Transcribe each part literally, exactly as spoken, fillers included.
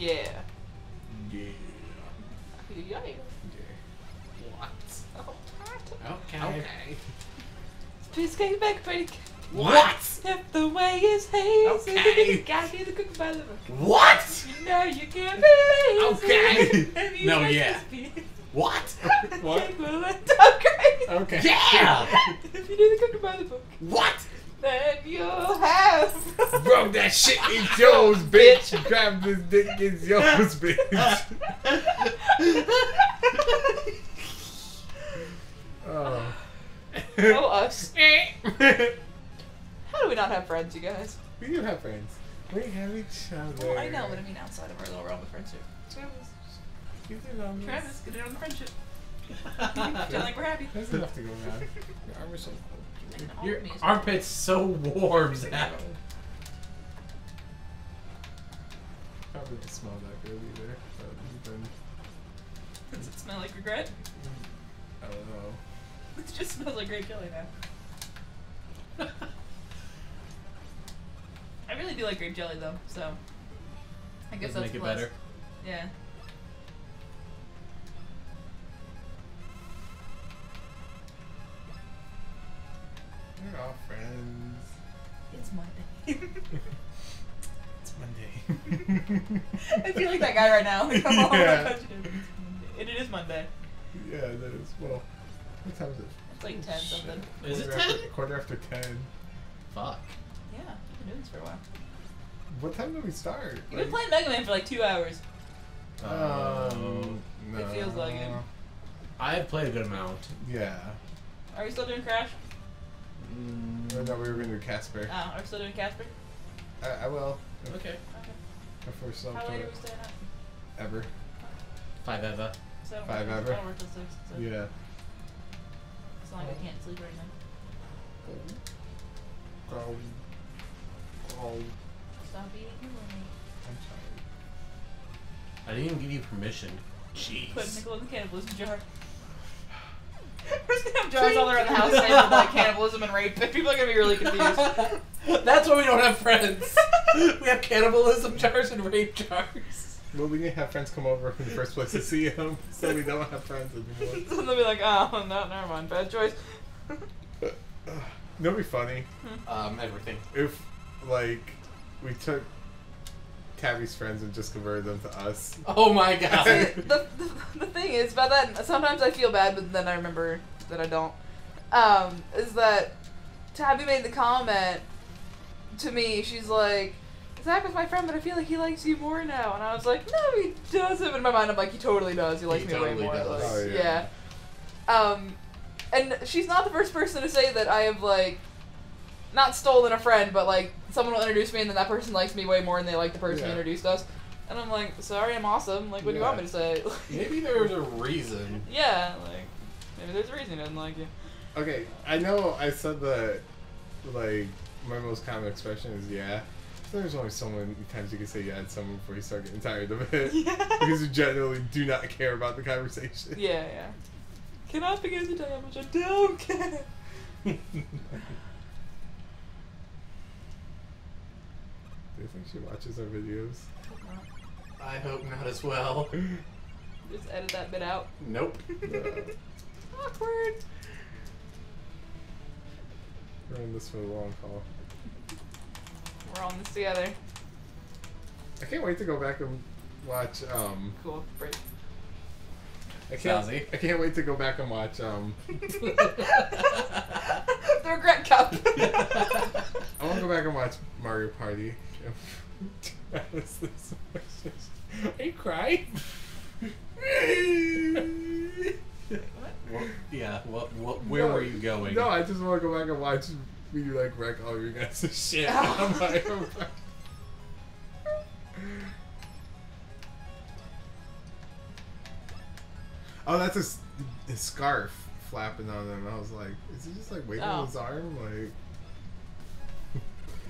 Yeah. Yeah. I could do yay. Yeah. What? Okay. Okay. Okay. Please came back, break. What? What? If the way is hazy, okay. You gotta be the cook by the book. What? You know you can't be lazy. Okay. And you no, yeah. What? What? Okay. Yeah! If you do the cook by the book. What? Then you'll have. Bro, that shit is yours, bitch. You grab this dick, it's yours, bitch. Oh. Oh, us. How do we not have friends, you guys? We do have friends. We have each other. Well, I know what I mean outside of our little realm of friendship. Travis, Travis, get it on the friendship. Sound like we're happy. There's enough to go around. Your arm is so cold. Your, your armpit's so warm, Zach. Probably didn't smell that good either. But does it smell like regret? I don't know. It just smells like great chili now. I really do like grape jelly though, so I guess that's a plus. Better. Yeah. We're all friends. It's Monday. It's Monday. I feel like that guy right now. Like, I'm all yeah. It is Monday. Yeah, that is. Well, what time is it? It's like ten shit. Something. Is quarter it ten? After, quarter after ten. Fuck. Yeah, we've been doing this for a while. What time do we start? We've like, been playing Mega Man for like two hours. Oh, um, no. It feels like it. I've played a good amount. Yeah. Are we still doing Crash? Mm, I thought we were going to do Casper. Oh, are we still doing Casper? I, I will. Okay. Okay. Before some How late are we staying up? Ever. Five ever. So Five ever? Don't work till six. So. Yeah. It's not like I can't sleep right now. Go. Go. Stop eating your roommate. I'm sorry. I didn't even give you permission. Jeez. Put nickel in the cannibalism jar. We're just gonna have jars all around the house saying like cannibalism and rape. People are gonna be really confused. That's why we don't have friends. We have cannibalism jars and rape jars. Well, we didn't have friends come over in the first place to see him, so we don't have friends anymore. So they'll be like, oh, no, never mind, bad choice. That would be funny. Um, everything. If, like, we took Tabby's friends and just converted them to us. Oh my god. See, the, the, the thing is, about that, sometimes I feel bad, but then I remember that I don't, um, is that Tabby made the comment to me, she's like, Zach was my friend, but I feel like he likes you more now. And I was like, no, he doesn't. In my mind, I'm like, he totally does. He likes he me totally way more. Does. Like, oh, yeah. yeah. Um, and she's not the first person to say that I have, like, not stolen a friend, but, like, someone will introduce me and then that person likes me way more than they like the person yeah. who introduced us. And I'm like, sorry, I'm awesome. Like, what yeah. do you want me to say? Maybe there's a reason. Yeah, like, maybe there's a reason he doesn't like you. Okay, I know I said that, like, my most common expression is yeah. There's only so many times you can say yeah to someone before you start getting tired of it. Yeah. Because you generally do not care about the conversation. Yeah, yeah. Can I begin to tell you how much I don't care? Do you think she watches our videos? I hope not. I hope not as well. Just edit that bit out. Nope. No. Awkward. We're in this for the long haul. We're on this together. I can't wait to go back and watch, um... Cool. Break. I can't, I can't wait to go back and watch, um... the Regret Cup! I want to go back and watch Mario Party. Are you crying? What? What? Yeah, what, what, where no, were you going? No, I just want to go back and watch... We like wreck all your guys' shit. I'm like, I'm like. Oh, that's his, his scarf flapping on him. I was like, is he just like waving oh. his arm? Like,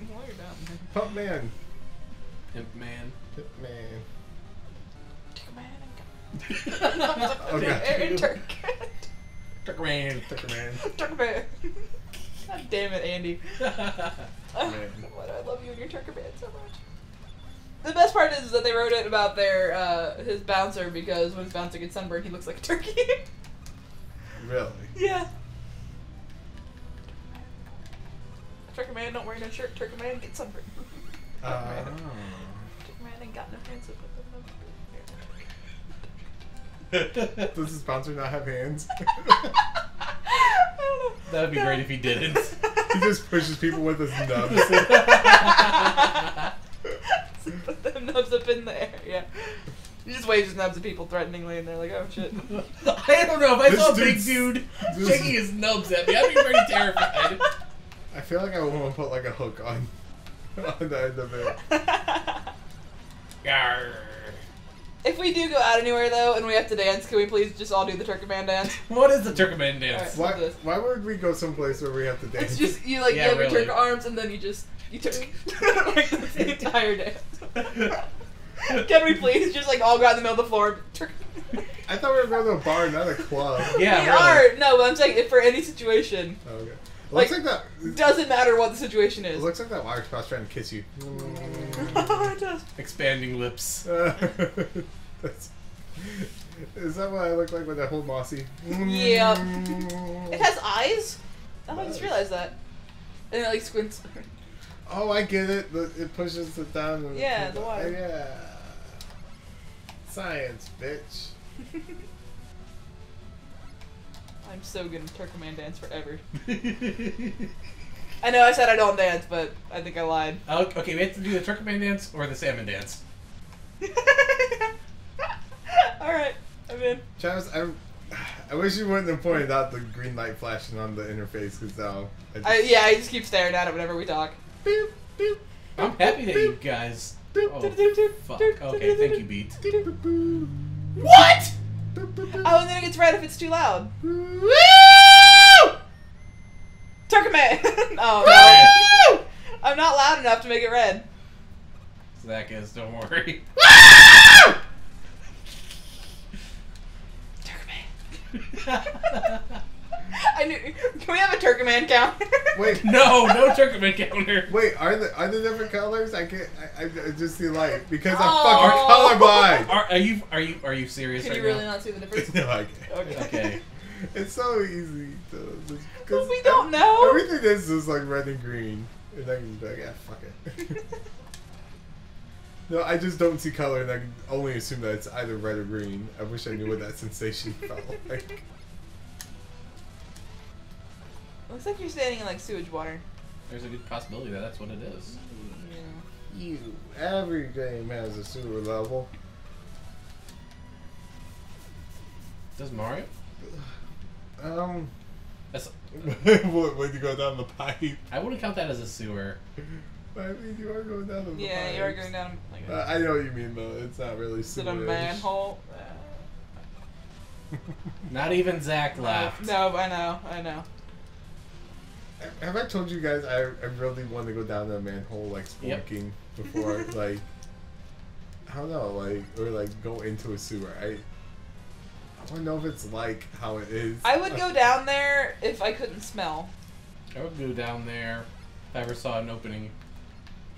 well, you're done. Pump man. Pimp man. Pimp man. Turkamayne. Oh god. Turk. Turkamayne. Turkamayne. Turkamayne. God damn it, Andy. Why do I love you and your Turkamayne so much? The best part is that they wrote it about their uh, his bouncer, because when his bouncer gets sunburned, he looks like a turkey. Really? Yeah. Turkamayne, don't wear no shirt. Turkamayne, get sunburned. Oh. Turkamayne ain't got no hands up with them. Does the sponsor not have hands? I don't know. That would be no. great if he didn't. He just pushes people with his nubs. Put them nubs up in there, yeah. He just waves his nubs at people threateningly, and they're like, oh, shit. I don't know. If I this saw a big dude shaking his nubs at me, I'd be pretty terrified. I feel like I want to put, like, a hook on, on the end of it. If we do go out anywhere, though, and we have to dance, can we please just all do the Turkamayne dance? What is the Turkamayne dance? Right, why, why would we go someplace where we have to dance? It's just, you, like, yeah, you have really. your turk arms, and then you just, you turk. Like, that's the entire dance. Can we please just, like, all go out in the middle of the floor? I thought we were going to a bar, not a club. Yeah, We really. are! No, but I'm saying, if for any situation. Oh, okay. Like, looks like that doesn't matter what the situation is. It looks like that wire spot's trying to kiss you. Oh, it does. Expanding lips. Uh, that's, is that what I look like with that whole mossy? Yeah. It has eyes? Oh, nice. I just realized that. And it like squints. Oh, I get it. It pushes it down. And yeah, the water. Oh, yeah. Science, bitch. I'm so good at Turkamayne dance forever. I know I said I don't dance, but I think I lied. Oh, okay, we have to do the Turkamayne dance or the salmon dance. Alright, I'm in. Travis, I'm, I wish you wouldn't have pointed out the green light flashing on the interface, because now... I just, I, yeah, I just keep staring at it whenever we talk. Boop, boop, I'm happy that boop, you guys... Boop, oh, boop, fuck. Boop, okay, boop, thank you, Beat. Boop, boop. What?! Oh, and then it gets red if it's too loud. Woo! Turkamayne! Oh, no. I'm not loud enough to make it red. So that goes, don't worry. Woo! Turkamayne. I knew. Can we have a Turkamayne counter? Wait, no, no Turkamayne counter. Wait, are the are there different colors? I can't. I, I just see light because I'm oh. fucking colorblind. Are, are you are you are you serious? Can right you really now? not see the difference? No, I can't. Okay. Okay. It's so easy. To, well, we don't every, know. Everything is just like red and green, and I can be like, yeah, fuck it. No, I just don't see color, and I can only assume that it's either red or green. I wish I knew what that sensation felt like. Looks like you're standing in like sewage water. There's a good possibility that that's what it is. Yeah. You. Every game has a sewer level. Does Mario? Um. That's. What? Way to go down the pipe. I wouldn't count that as a sewer. I mean, you are going down the pipe. Yeah, pipes. you are going down. Like uh, I know what you mean though. It's not really sewer. Is it a manhole? Uh, not even Zach laughed. No, I know. I know. Have I told you guys I, I really want to go down that manhole like splunking yep. before like I don't know like or like go into a sewer. I I don't know if it's like how it is. I would go down there if I couldn't smell. I would go down there if I ever saw an opening.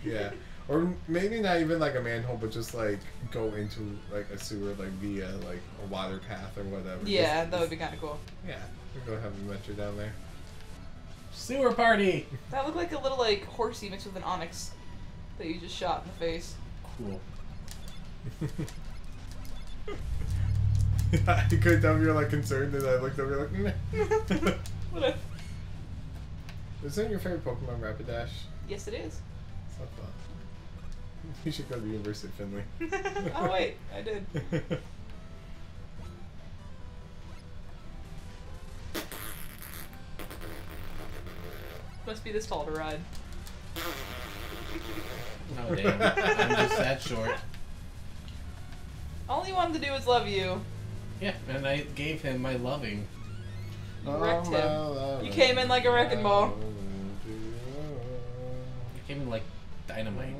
Yeah, or maybe not even like a manhole, but just like go into like a sewer like via like a water path or whatever. Yeah, just, that would be kind of cool. Yeah, we'll go have an adventure down there. Sewer party! That looked like a little, like, horsey mixed with an onyx that you just shot in the face. Cool. I could tell you were, like, concerned and I looked over like, meh. What if? Isn't your favorite Pokemon Rapidash? Yes, it is. It's not fun. You should go to the University of Findlay. Oh, wait. I did. Must be this tall to ride. Oh, damn. I'm just that short. All he wanted to do was love you. Yeah, and I gave him my loving. You oh, wrecked him. Oh, you came in like a wrecking ball. Oh, you came in like dynamite.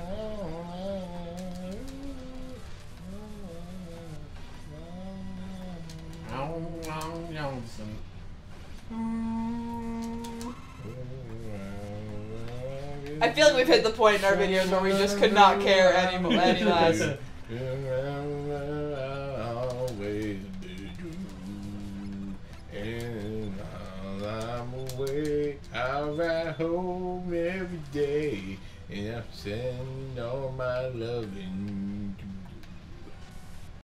Oh, oh, Johnson. Oh, I feel like we've hit the point in our videos where we just could not care anymore, any less. And I'm away, I'm at home every day, and I'm sending all my loving.